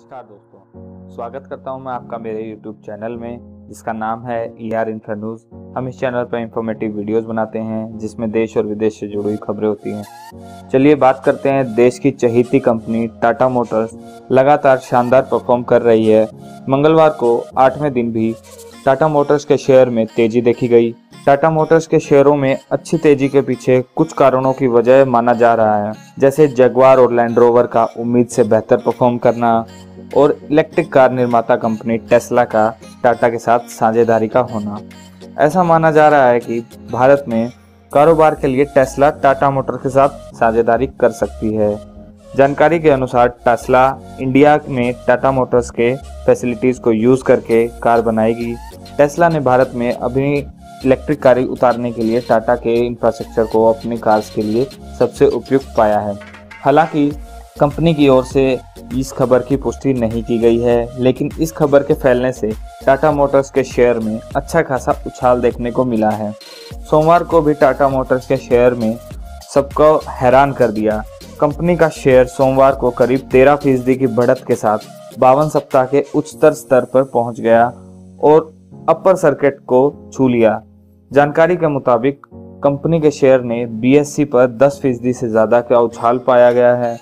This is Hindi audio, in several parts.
नमस्कार दोस्तों, स्वागत करता हूं मैं आपका मेरे YouTube चैनल में जिसका नाम है ER Infra News। हम इस चैनल पर इंफॉर्मेटिव वीडियोस बनाते हैं जिसमें देश और विदेश से जुड़ी हुई खबरें होती हैं। चलिए बात करते हैं। देश की चहेती कंपनी टाटा मोटर्स लगातार शानदार परफॉर्म कर रही है। मंगलवार को 8वें दिन भी टाटा मोटर्स के शेयर में तेजी देखी गई। टाटा मोटर्स के शेयरों में अच्छी तेजी के पीछे कुछ कारणों की वजह माना जा रहा है, जैसे जगुआर और लैंड रोवर का उम्मीद से बेहतर परफॉर्म करना और इलेक्ट्रिक कार निर्माता कंपनी टेस्ला का टाटा के साथ साझेदारी का होना। ऐसा माना जा रहा है कि भारत में कारोबार के लिए टेस्ला टाटा मोटर के साथ साझेदारी कर सकती है। जानकारी के अनुसार टेस्ला इंडिया में टाटा मोटर्स के फैसिलिटीज़ को यूज़ करके कार बनाएगी। टेस्ला ने भारत में अपनी इलेक्ट्रिक कारें उतारने के लिए टाटा के इंफ्रास्ट्रक्चर को अपनी कार्स के लिए सबसे उपयुक्त पाया है। हालांकि कंपनी की ओर से इस खबर की पुष्टि नहीं की गई है, लेकिन इस खबर के फैलने से टाटा मोटर्स के शेयर में अच्छा खासा उछाल देखने को मिला है। सोमवार को भी टाटा मोटर्स के शेयर में सबको हैरान कर दिया। कंपनी का शेयर सोमवार को करीब 13% की बढ़त के साथ 52 सप्ताह के उच्चतर स्तर पर पहुँच गया और अपर सर्किट को छू लिया। जानकारी के मुताबिक कंपनी के शेयर ने BSE पर 10% से ज़्यादा का उछाल पाया गया है।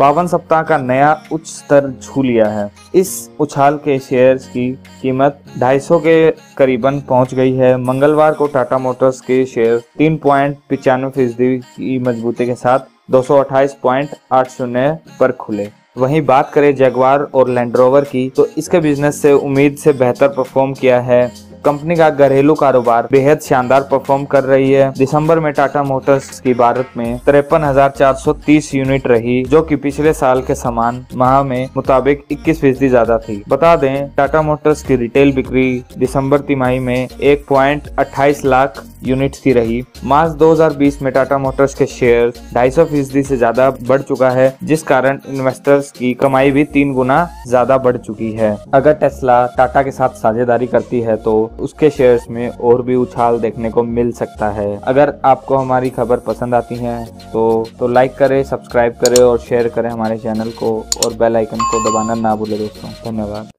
52 सप्ताह का नया उच्च स्तर छू लिया है। इस उछाल के शेयर्स की कीमत 250 के करीबन पहुंच गई है। मंगलवार को टाटा मोटर्स के शेयर 3.95% की मजबूती के साथ 228.80 पर खुले। वहीं बात करें जगुआर और लैंड रोवर की, तो इसके बिजनेस से उम्मीद से बेहतर परफॉर्म किया है। कंपनी का घरेलू कारोबार बेहद शानदार परफॉर्म कर रही है। दिसंबर में टाटा मोटर्स की भारत में 53,430 यूनिट रही, जो कि पिछले साल के समान माह में मुताबिक 21% ज्यादा थी। बता दें टाटा मोटर्स की रिटेल बिक्री दिसंबर तिमाही में 1.28 लाख यूनिट्स की रही। मार्च 2020 में टाटा मोटर्स के शेयर 250% से ज्यादा बढ़ चुका है, जिस कारण इन्वेस्टर्स की कमाई भी 3 गुना ज्यादा बढ़ चुकी है। अगर टेस्ला टाटा के साथ साझेदारी करती है तो उसके शेयर्स में और भी उछाल देखने को मिल सकता है। अगर आपको हमारी खबर पसंद आती है तो लाइक करें, सब्सक्राइब करें और शेयर करें हमारे चैनल को और बेल आइकन को दबाना ना भूलें दोस्तों। धन्यवाद।